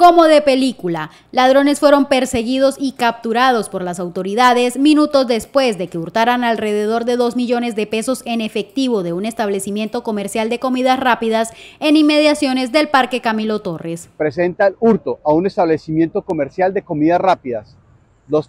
como de película. Ladrones fueron perseguidos y capturados por las autoridades minutos después de que hurtaran alrededor de 2 millones de pesos en efectivo de un establecimiento comercial de comidas rápidas en inmediaciones del Parque Camilo Torres. Presenta el hurto a un establecimiento comercial de comidas rápidas. Dos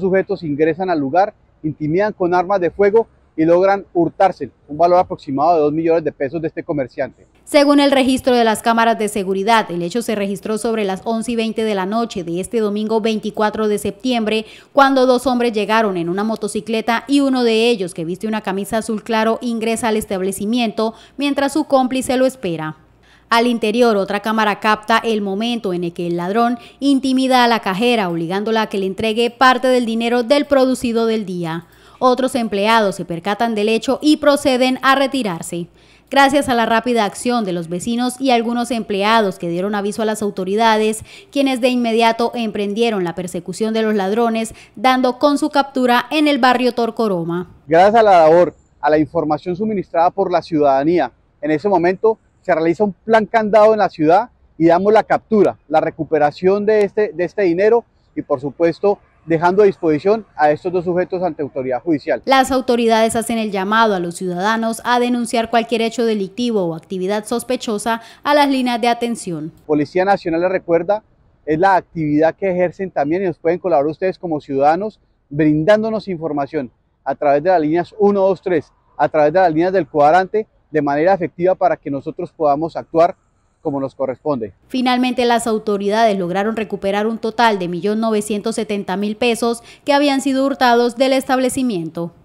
sujetos ingresan al lugar, intimidan con armas de fuego y logran hurtarse un valor aproximado de 2 millones de pesos de este comerciante. Según el registro de las cámaras de seguridad, el hecho se registró sobre las 11:20 de la noche de este domingo 24 de septiembre, cuando 2 hombres llegaron en una motocicleta y uno de ellos, que viste una camisa azul claro, ingresa al establecimiento mientras su cómplice lo espera. Al interior, otra cámara capta el momento en el que el ladrón intimida a la cajera, obligándola a que le entregue parte del dinero del producido del día. Otros empleados se percatan del hecho y proceden a retirarse. Gracias a la rápida acción de los vecinos y algunos empleados que dieron aviso a las autoridades, quienes de inmediato emprendieron la persecución de los ladrones, dando con su captura en el barrio Torcoroma. Gracias a la labor, a la información suministrada por la ciudadanía, en ese momento se realiza un plan candado en la ciudad y damos la captura, la recuperación de este dinero y, por supuesto, dejando a disposición a estos 2 sujetos ante autoridad judicial. Las autoridades hacen el llamado a los ciudadanos a denunciar cualquier hecho delictivo o actividad sospechosa a las líneas de atención. Policía Nacional, les recuerda, es la actividad que ejercen también y nos pueden colaborar ustedes como ciudadanos brindándonos información a través de las líneas 1, 2, 3, a través de las líneas del cuadrante, de manera efectiva para que nosotros podamos actuar como nos corresponde. Finalmente, las autoridades lograron recuperar un total de 1.970.000 pesos que habían sido hurtados del establecimiento.